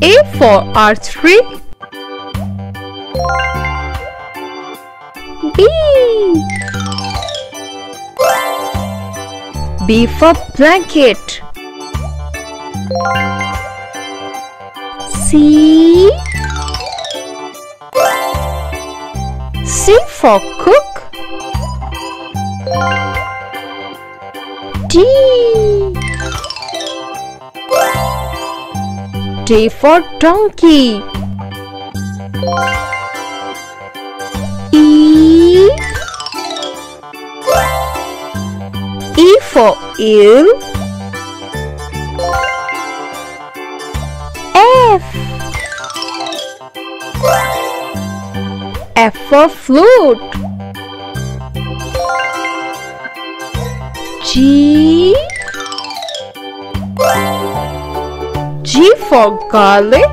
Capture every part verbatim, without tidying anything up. A for R three, B. B for blanket, C. C for cook, D. D for donkey, E. E for eel, F. F for flute, G. G for garlic,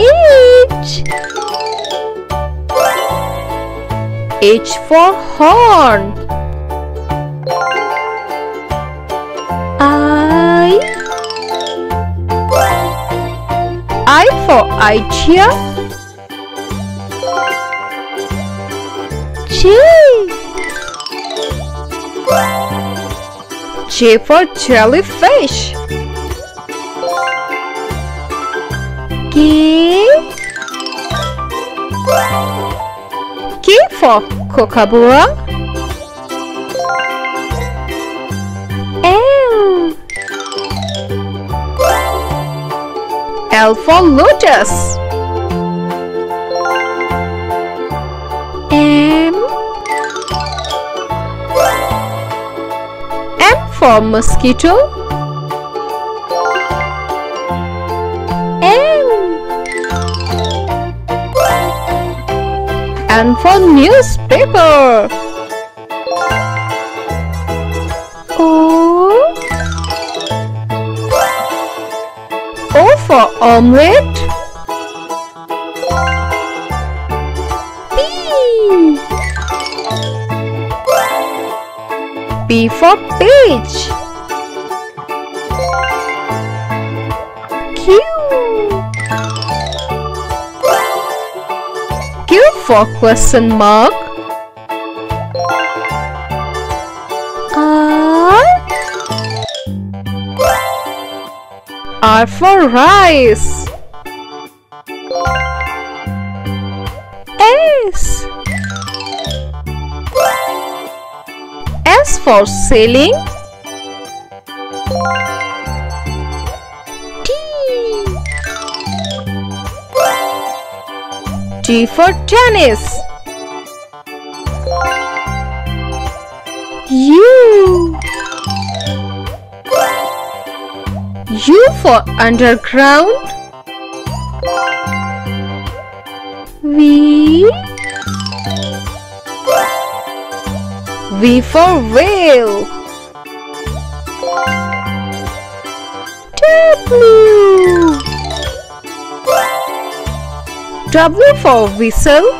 H. H for horn, I. I for idea, J. J for jellyfish, K. K for kookaburra, L. L for lotus, M. M for mosquito, and for newspaper, O. O for omelette, P. P for page, Q. Q for question mark, R. R for rice, S. S for sailing, T for tennis, U. U for underground, V. V for whale, W. W for whistle,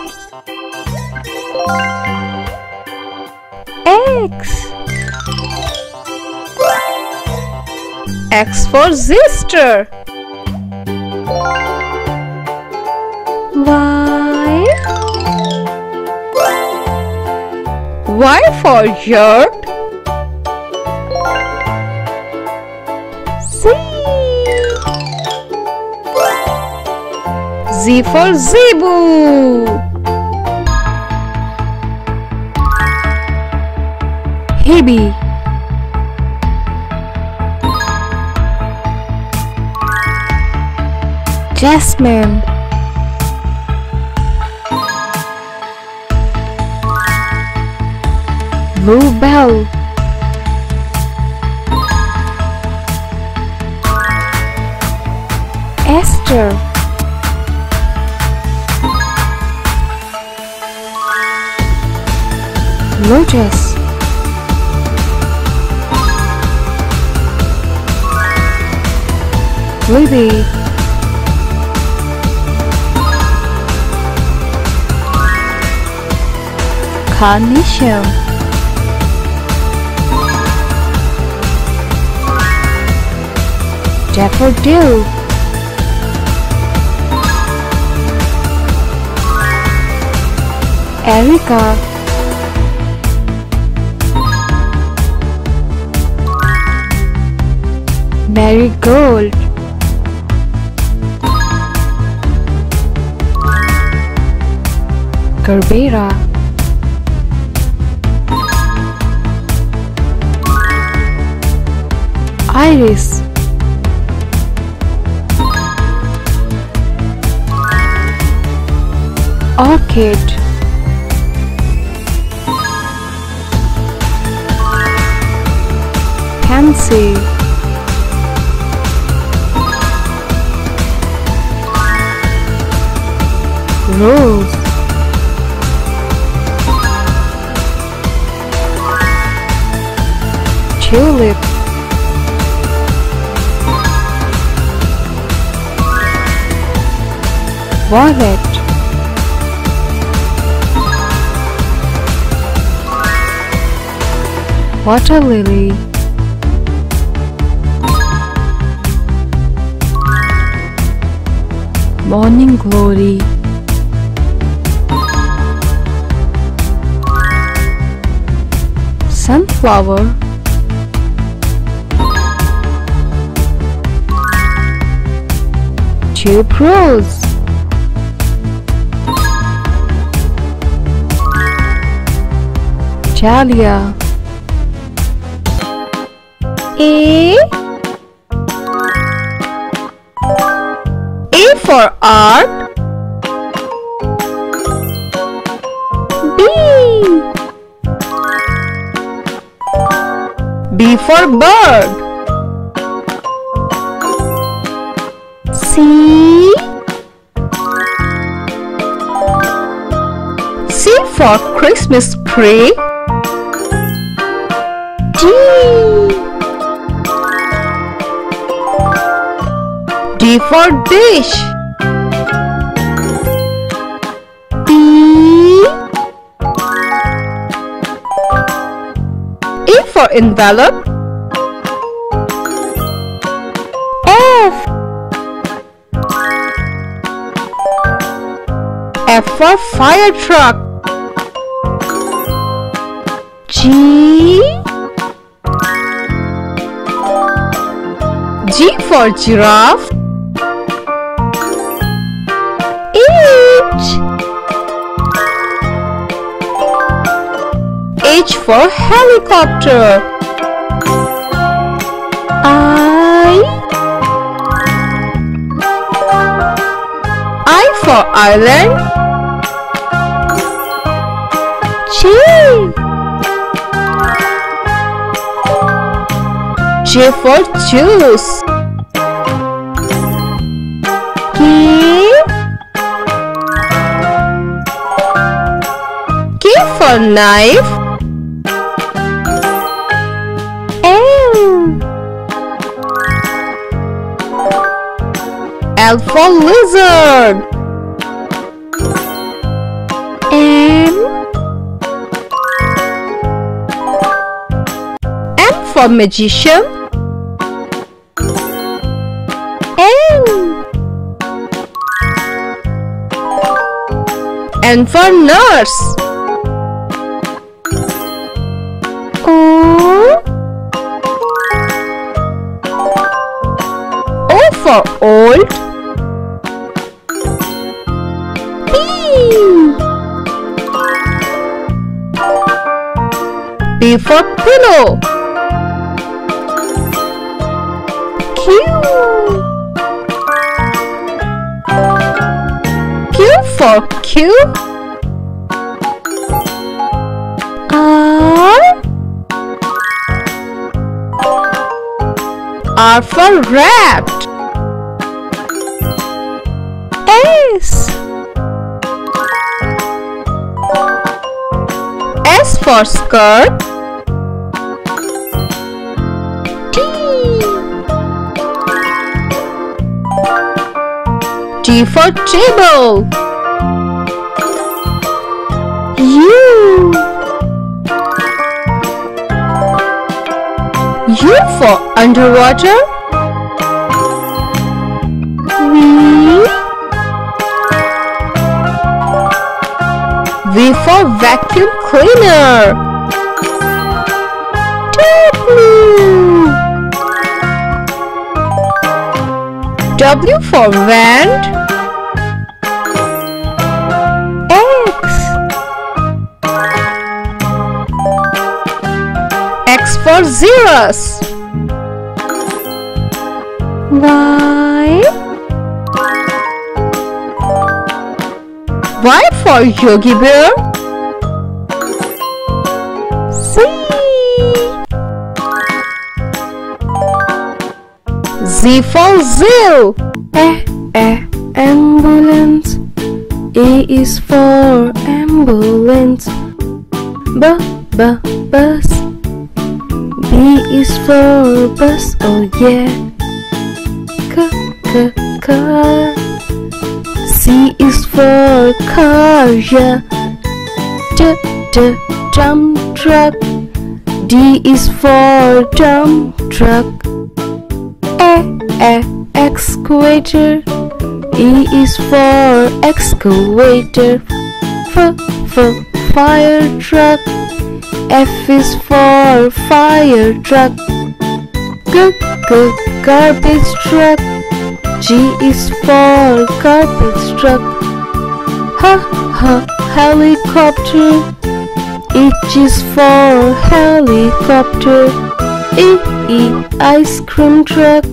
X. X for sister, Y. Y for yard, Z. Z for zebu. Hebe. Jasmine. Bluebell. Esther. Lotus, Libby, Carnation, daffodil, erica, marigold, gerbera, iris, orchid, pansy, rose, tulip, violet, water lily, morning glory, sunflower, tube rose, dahlia, A, A for art, B, B for bird, C, C for Christmas tree, D, D for dish, E, E for envelope, F for fire truck, G, G for giraffe, H, H for helicopter, I, I for island, J, J for juice, K, K for knife, L, L for lizard, for magician, N, N for nurse, O, O for old, P, P for pillow, Q, Q for cube, R, R for wrapped, S, S for skirt, T for table, U, U for underwater, V. V for vacuum cleaner. W. W for wand. X for zeros. Y. Y for Yogi Bear. C. Z for Zoo. A, A, ambulance. A is for ambulance. B, B, bus. B is for bus, oh yeah. C, C, car. C is for car, yeah. D, D, dump truck. D is for dump truck. E, E, excavator. E is for excavator. F, F, fire truck. F is for fire truck. G, G, garbage truck. G is for garbage truck. H, H, helicopter. H is for helicopter. I, I, ice cream truck.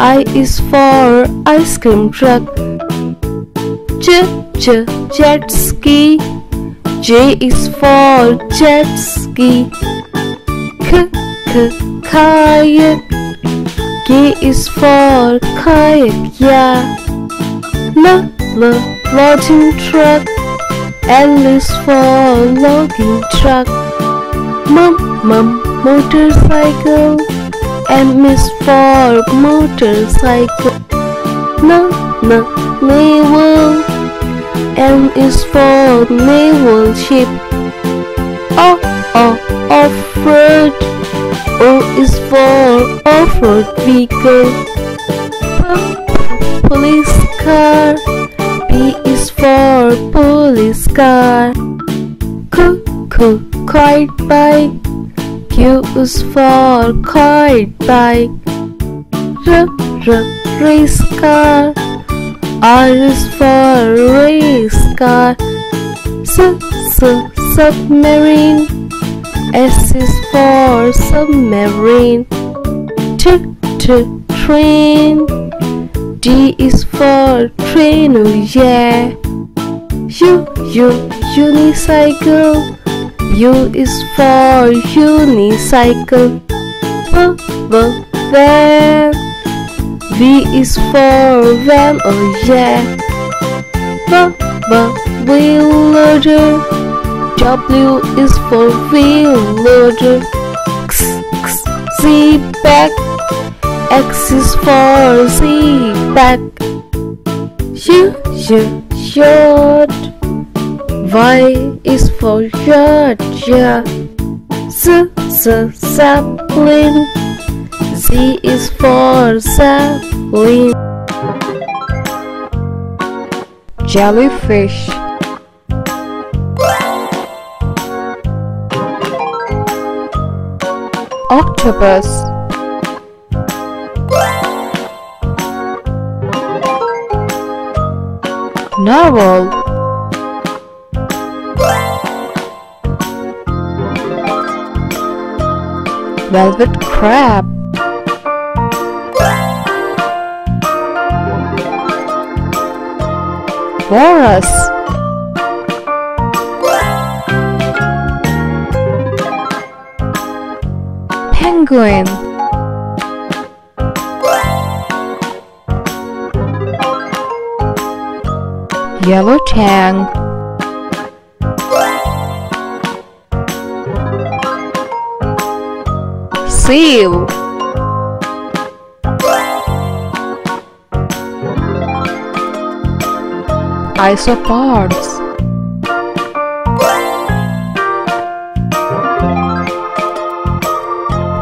I is for ice cream truck. J, J, jet ski. J is for jet ski. K, K, kayak. K is for kayak, yeah. L, L, logging truck. L is for logging truck. M, M, motorcycle. M is for motorcycle. N, N, naval. N is for naval ship. O, O, off-road. O is for off-road vehicle. P, police car. P is for police car. Q, Q, kite bike. Q is for kite bike. R, R, race car. R is for race car. S, S, submarine. S is for submarine. T, T, train. D is for train, oh yeah. U, U, unicycle. U is for unicycle. V, V, van. V is for van, oh yeah. B, B, wheel loader. W is for wheel loader. X, X, Z back. X is for Z back. Y, Y, yacht. Y is for yacht, yeah. Z, Z, zeppelin. Z is for zeppelin. Jellyfish. Octopus. Narwhal. Velvet crab. Walrus. Penguin. Yellow tang. Seal. Isopods.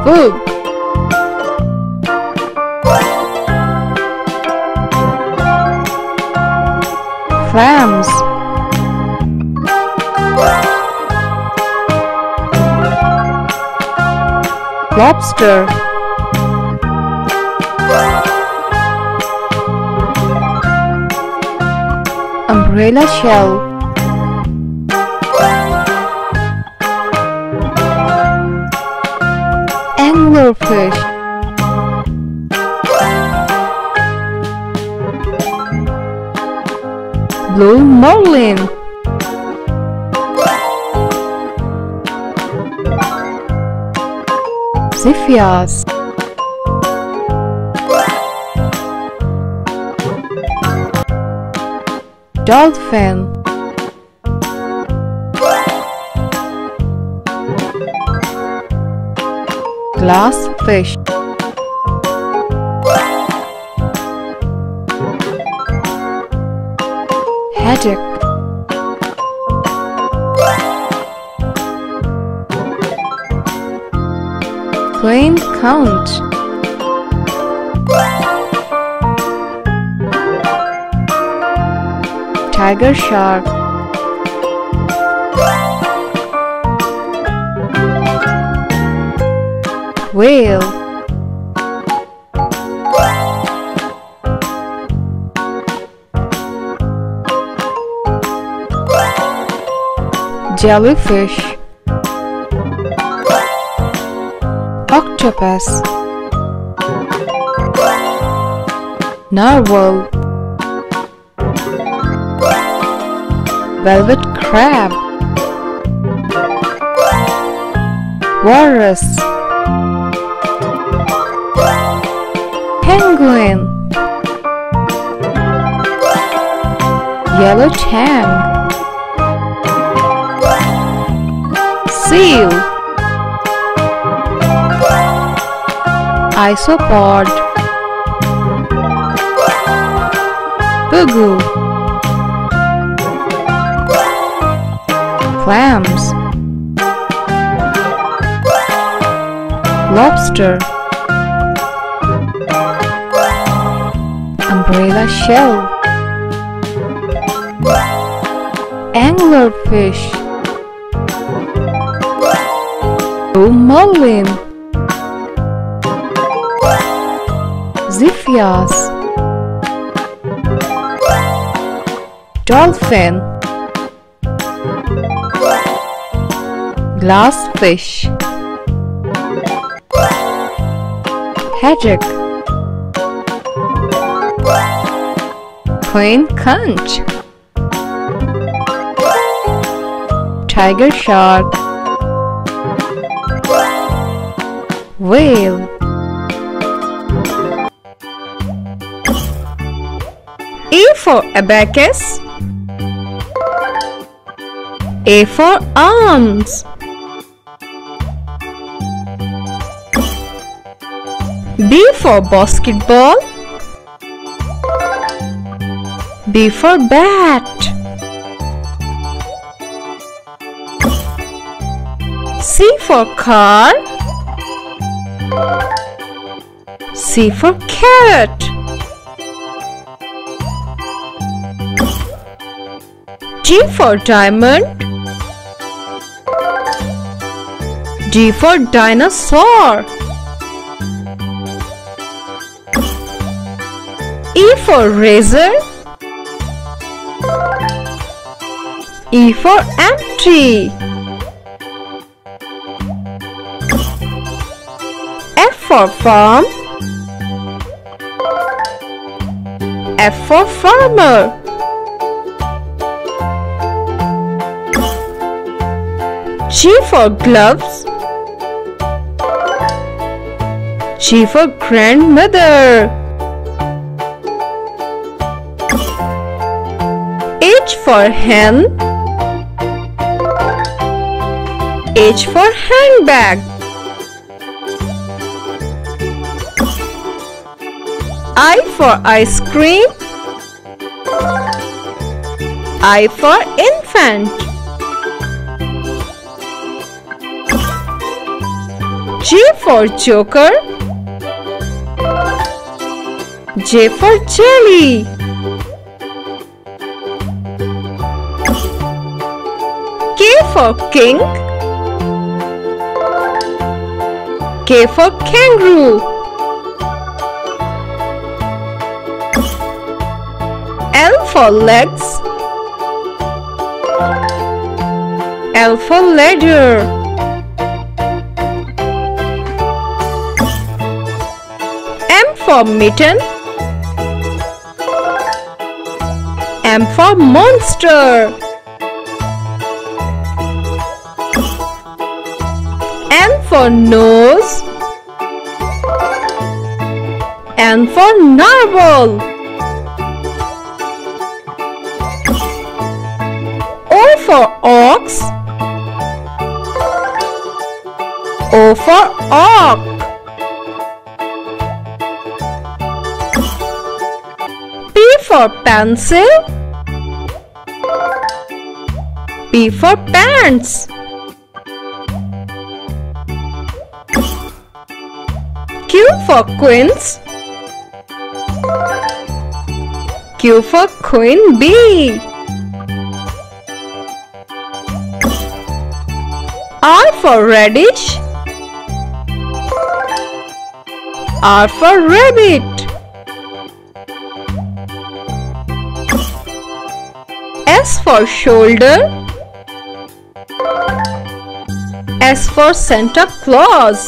Food. clams. Lobster. Umbrella shell. Anglerfish. Blue marlin. Zephyrs. Dolphin. Glass fish. Haddock. Plain conch. Tiger shark. Whale. Jellyfish. Octopus. Narwhal. Velvet crab. Walrus. Penguin. Yellow tang. Seal. Isopod. Pugu. Clams. Lobster. Umbrella shell. Anglerfish. Blue marlin. Zephyrs. Dolphin. Glassfish. Haddock. Plain conch. Tiger shark. Whale. A for abacus. A for arms. B for basketball. B for bat. C for car. C for cat. G for diamond. D for dinosaur. E for razor. E for empty. F for farm. F for farmer. G for gloves. G for grandmother. H for hen. H for handbag. I for ice cream. I for infant. J for joker. J for jelly. for king. K for kangaroo. L for legs. L for ladder. M for mitten. M for monster. N for nose. N for narwhal. O for ox. O for oak. P for pencil. P for pants. Q for queens. Q for queen bee. R for radish. R for rabbit. S for shoulder. S for Santa Claus.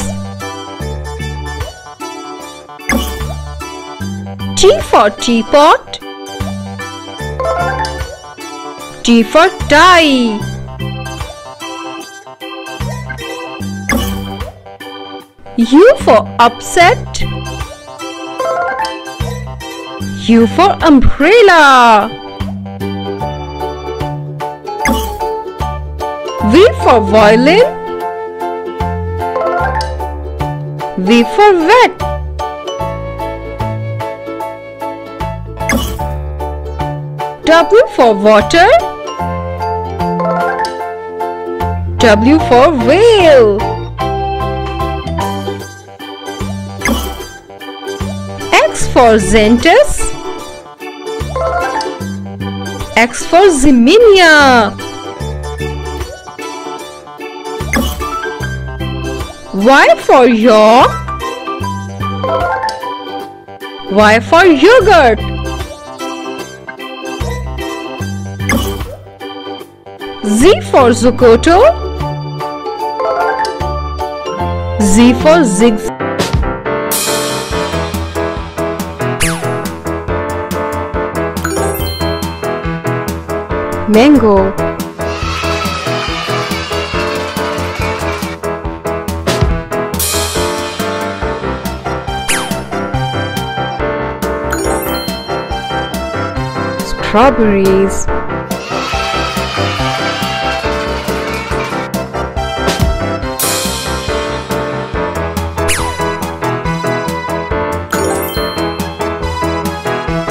T for teapot. T for tie. U for upset. U for umbrella. V for violin. V for vet. W for water. W for whale. X for Xantus. X for Ximena. Y for York. Y for yogurt. Z for Zukoto. Z for zigzag. Mango. Strawberries.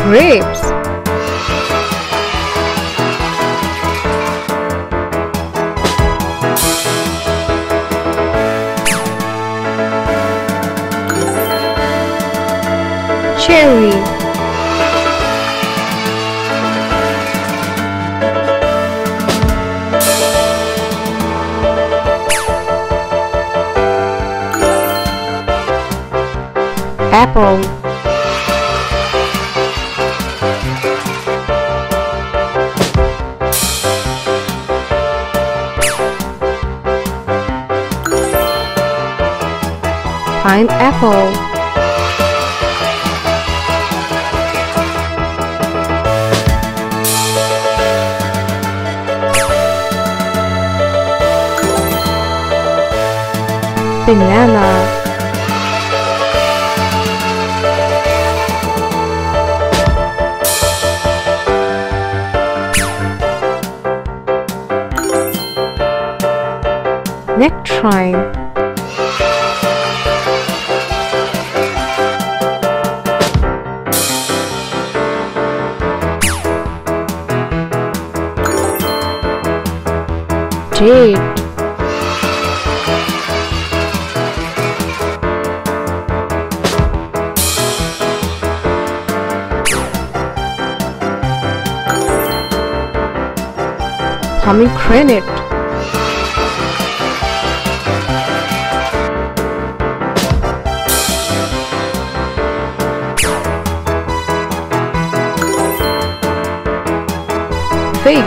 Grapes. Cherry. Apple. Pineapple. Banana. Nectarine. Date. Pomegranate. fig.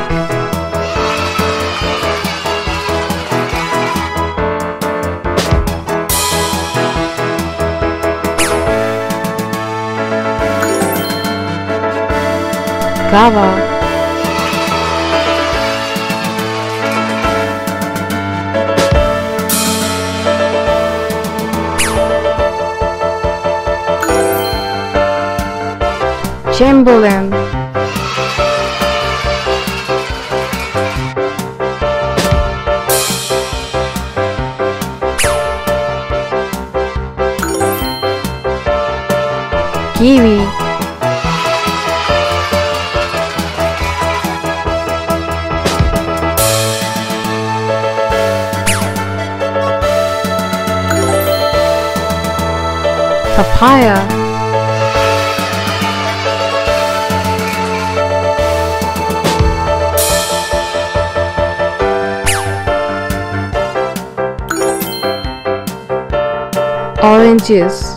Cava. Chamberlain, kiwi, papaya, oranges,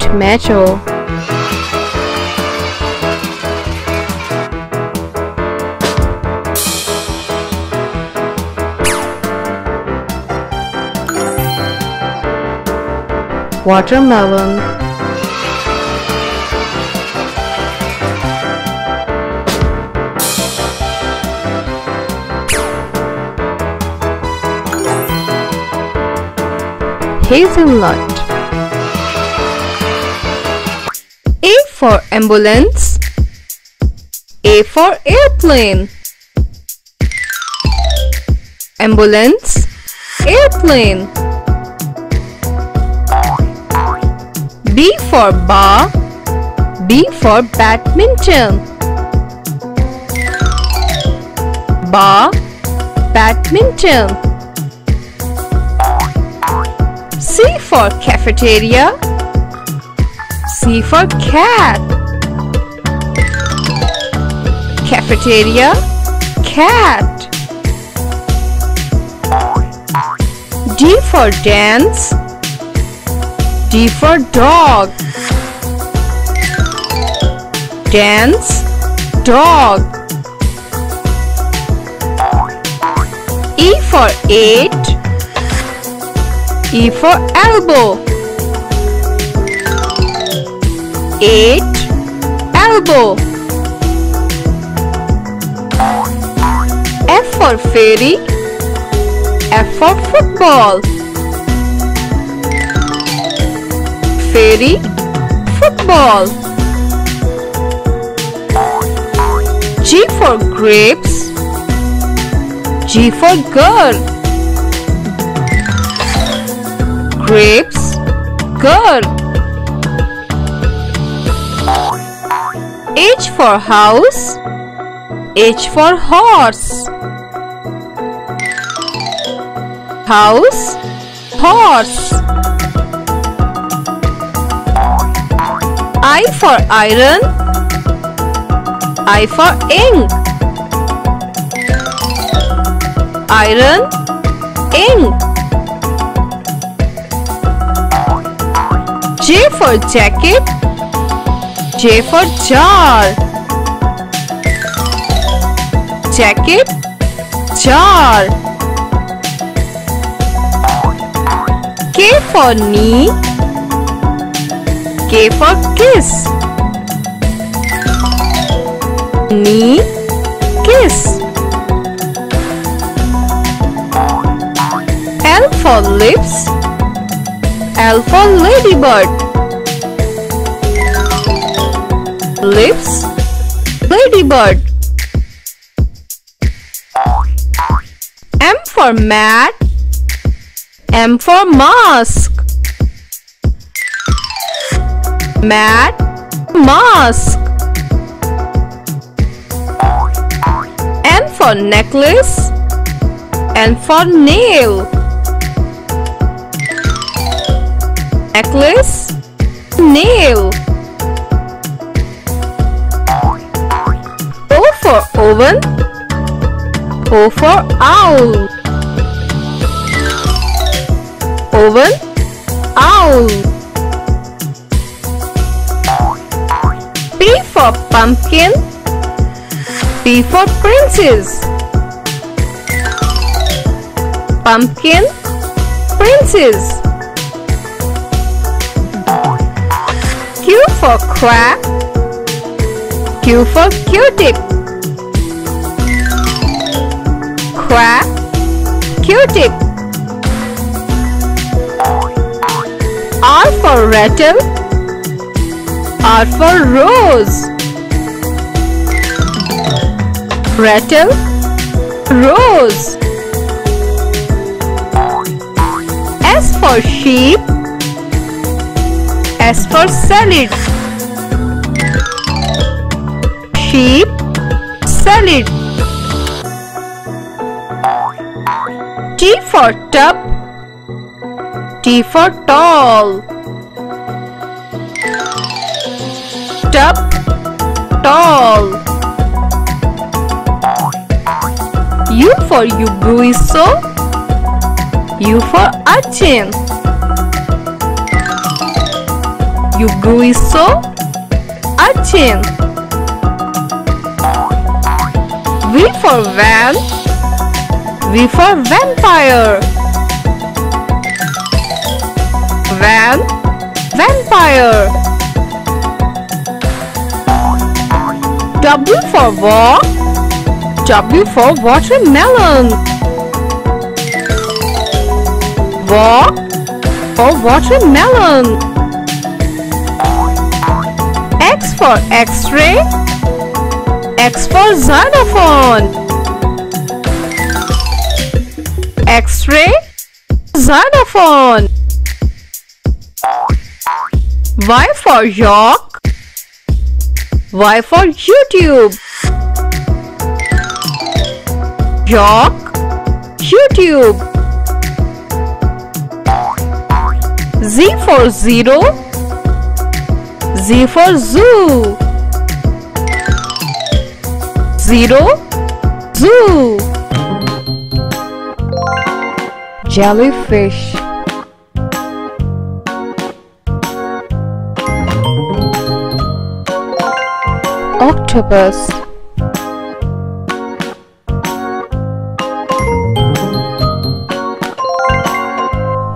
tomato, watermelon, hazelnut. A for ambulance, A for airplane. Ambulance, airplane. B for bar, B for badminton. Bar, badminton. C for cafeteria, C for cat. Cafeteria, cat. D for dance, D for dog. Dance, dog. E for eight, E for elbow. Eight, elbow. F for fairy, F for football. Fairy, football. G for grapes, G for girl. Grapes, girl. H for house, H for horse. House, horse. I for iron, I for ink. Iron, ink. J for jacket, J for jar. Jacket, jar. K for knee, K for kiss. Knee, kiss. L for lips, L for ladybird. Lips, ladybird. M for mat, M for mask. Mat, mask. N for necklace, N for nail. Necklace, nail. O for oven, O for owl. owl, owl. P for pumpkin, P for princess, pumpkin, princess. Q for crab, Q for Q-tip, crab, Q-tip. R for rattle, R for rose, rattle, rose. S for sheep, S for salad, sheep, salad. T for tub, T for tall, tub, tall. U for ubuiso, U for achin, ubuiso, achin. V for van, V for vampire, van, vampire. W for walk, W for watermelon, walk, for watermelon. X for x-ray, X for xylophone, x-ray, xylophone. Y for york, Y for YouTube, york, YouTube. Z for zero, Z for zoo, zero, zoo. Jellyfish, octopus,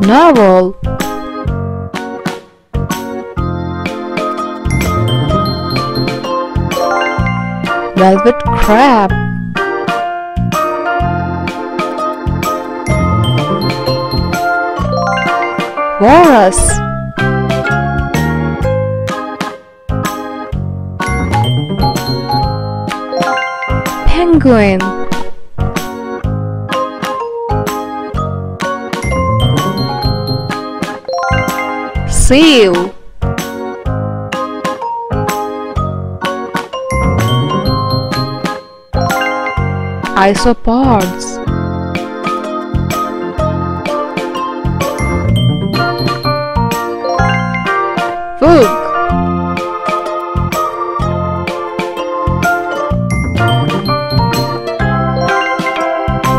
narwhal, velvet crab, walrus, penguin, seal, isopods, food,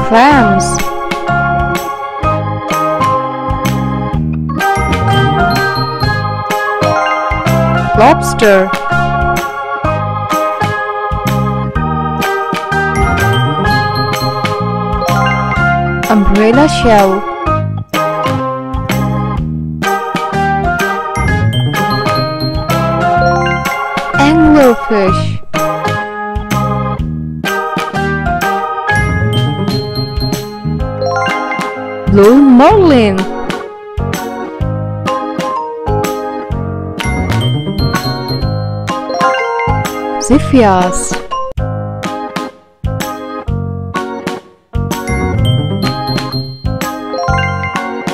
clams, lobster, umbrella shell, anglerfish, blue marlin, zephyrs,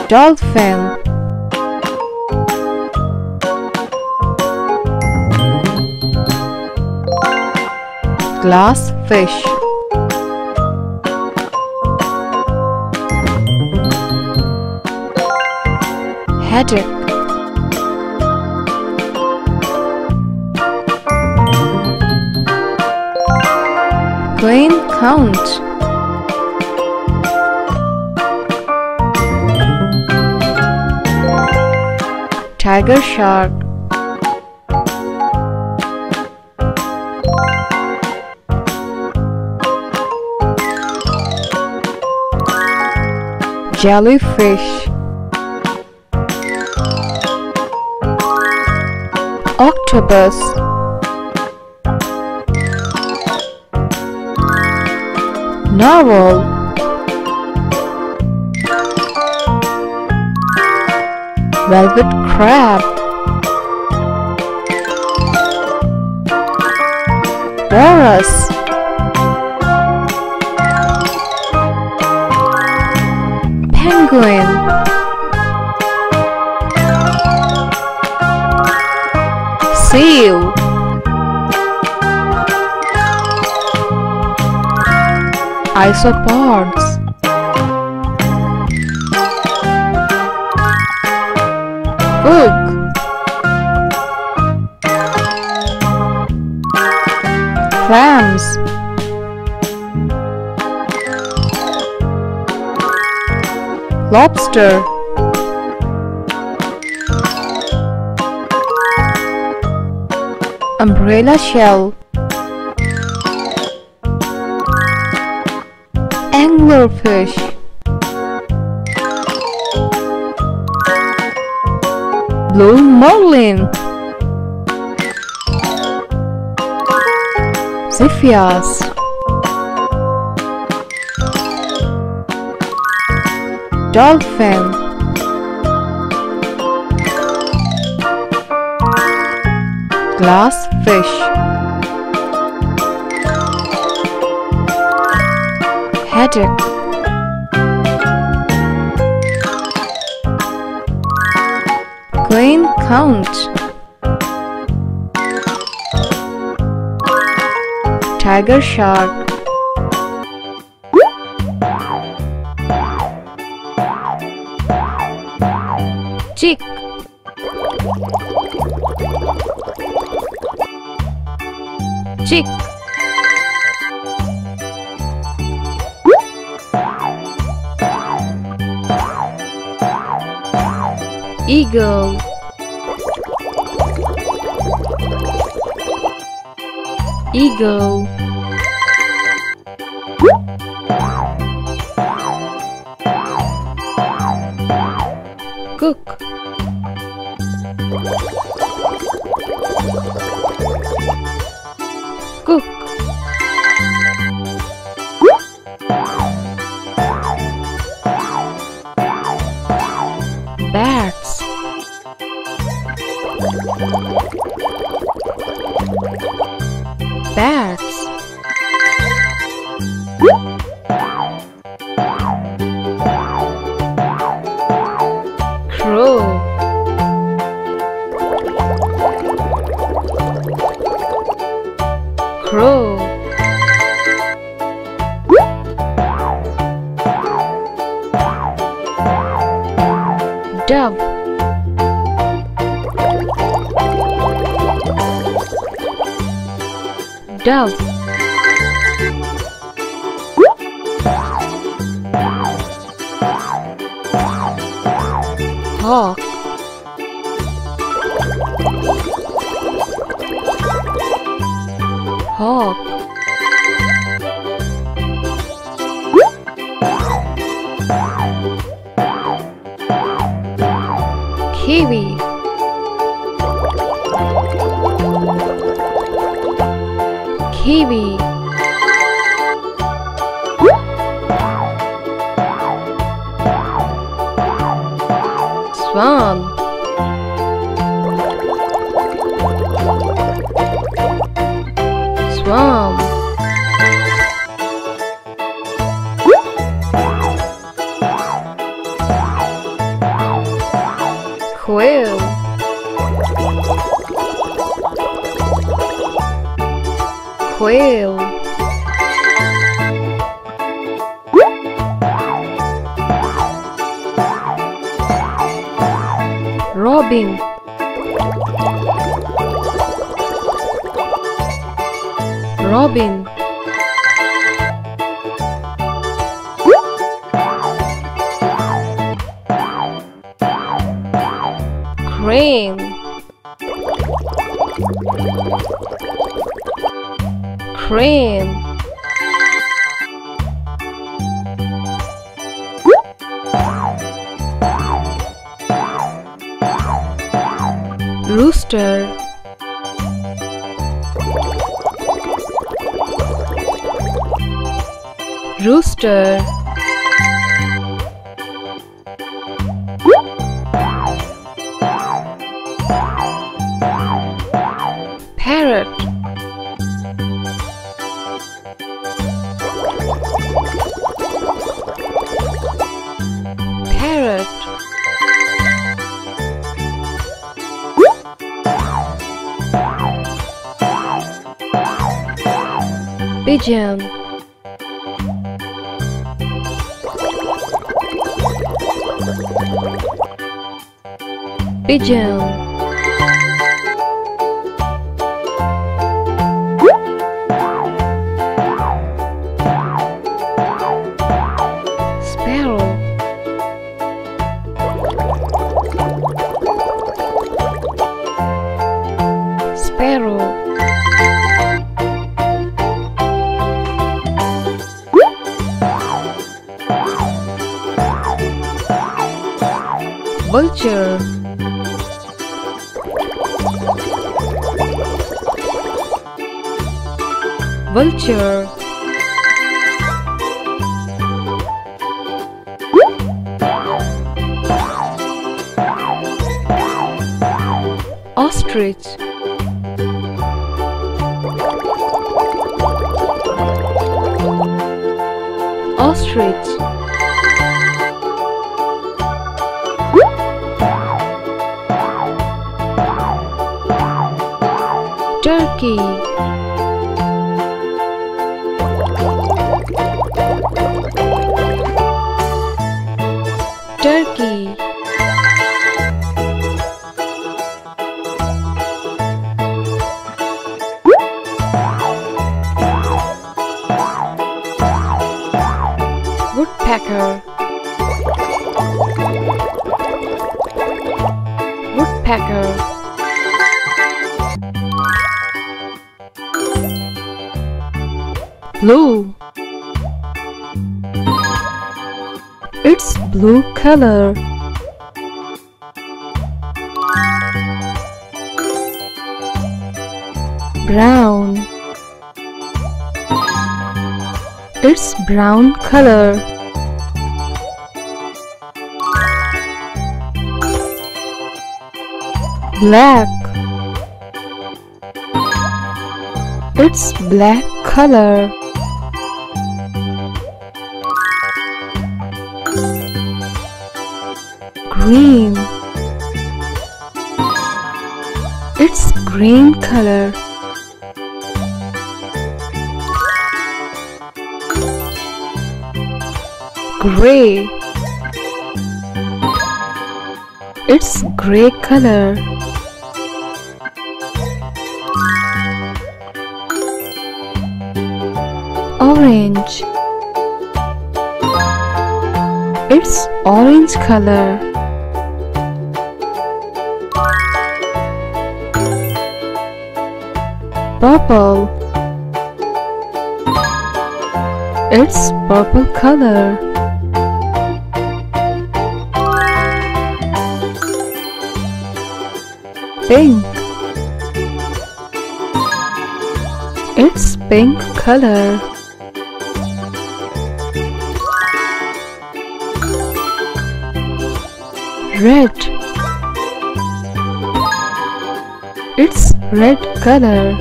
dolphin, glass fish, haddock, queen conch, tiger shark, jellyfish, octopus, narwhal, velvet crab, walrus, penguin, seal, isopods, book, clams, lobster, umbrella shell, anglerfish, blue marlin, Zephyrs, dolphin, glassfish, haddock, queen conch, tiger shark, chick, chick, eagle, eagle, cook, cook, bats, bats, crow, crow, dove, dove, hawk, hawk, kiwi, kiwi, swan, swan, quail, quail, robin, robin, cream, cream, rooster, rooster, parrot, parrot, pigeon, pigeon, sparrow, vulture, vulture, ostrich, ostrich, turkey, turkey, woodpecker, woodpecker, blue, it's blue color, brown, it's brown color, black, it's black color, green, it's green color, gray, it's gray color, orange, it's orange color, purple, it's purple color, pink, it's pink color, red, it's red color,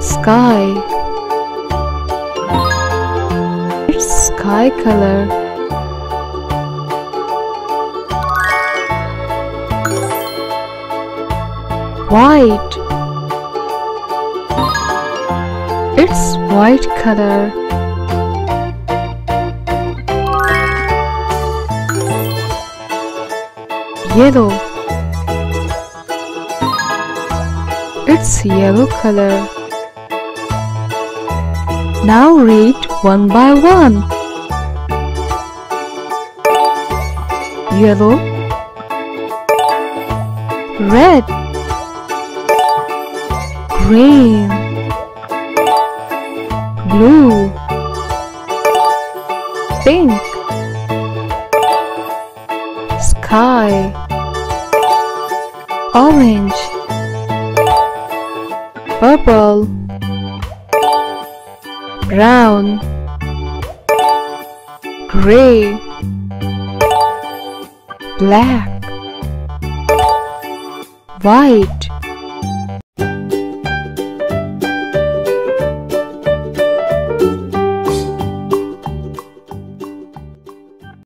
sky, it's sky color, white, it's white color, yellow, it's yellow color. Now read one by one. yellow, red, green, blue, pink, sky, orange, purple, brown, gray, black, white,